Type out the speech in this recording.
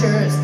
pictures.